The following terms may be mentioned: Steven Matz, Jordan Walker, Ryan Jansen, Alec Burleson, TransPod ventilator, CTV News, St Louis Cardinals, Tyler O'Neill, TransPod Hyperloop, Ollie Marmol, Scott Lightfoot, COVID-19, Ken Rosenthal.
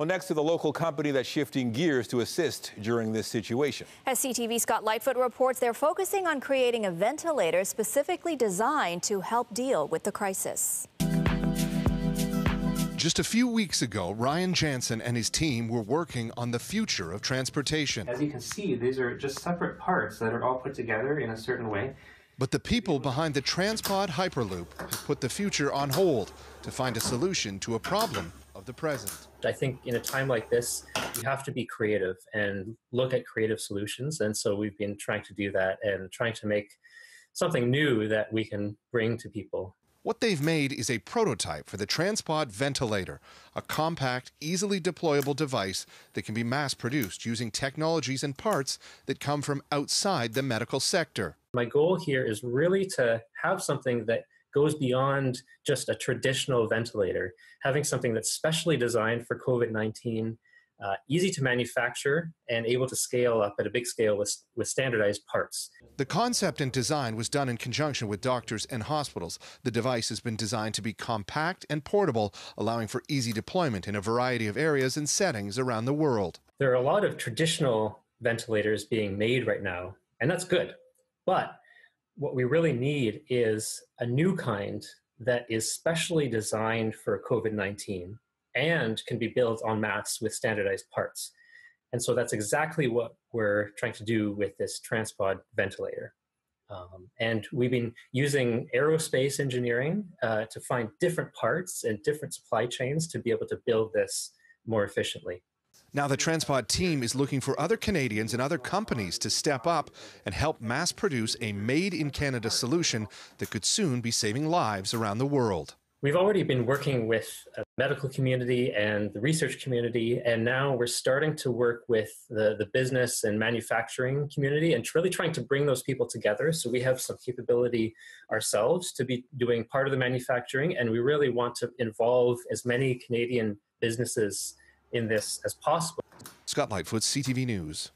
Well, next to the local company that's shifting gears to assist during this situation. As CTV's Scott Lightfoot reports, they're focusing on creating a ventilator specifically designed to help deal with the crisis. Just a few weeks ago, Ryan Jansen and his team were working on the future of transportation. As you can see, these are just separate parts that are all put together in a certain way. But the people behind the TransPod Hyperloop have put the future on hold to find a solution to a problem of the present. I think in a time like this, you have to be creative and look at creative solutions. And so we've been trying to do that and trying to make something new that we can bring to people. What they've made is a prototype for the TransPod ventilator, a compact, easily deployable device that can be mass-produced using technologies and parts that come from outside the medical sector. My goal here is really to have something that goes beyond just a traditional ventilator, having something that's specially designed for COVID-19, easy to manufacture and able to scale up at a big scale with standardized parts. The concept and design was done in conjunction with doctors and hospitals. The device has been designed to be compact and portable, allowing for easy deployment in a variety of areas and settings around the world. There are a lot of traditional ventilators being made right now, and that's good. But what we really need is a new kind that is specially designed for COVID-19 and can be built en masse with standardized parts. And so that's exactly what we're trying to do with this TransPod ventilator. And we've been using aerospace engineering to find different parts and different supply chains to be able to build this more efficiently. Now the TransPod team is looking for other Canadians and other companies to step up and help mass produce a made-in-Canada solution that could soon be saving lives around the world. We've already been working with the medical community and the research community, and now we're starting to work with the business and manufacturing community and really trying to bring those people together. So we have some capability ourselves to be doing part of the manufacturing, and we really want to involve as many Canadian businesses in this as possible. Scott Lightfoot, CTV News.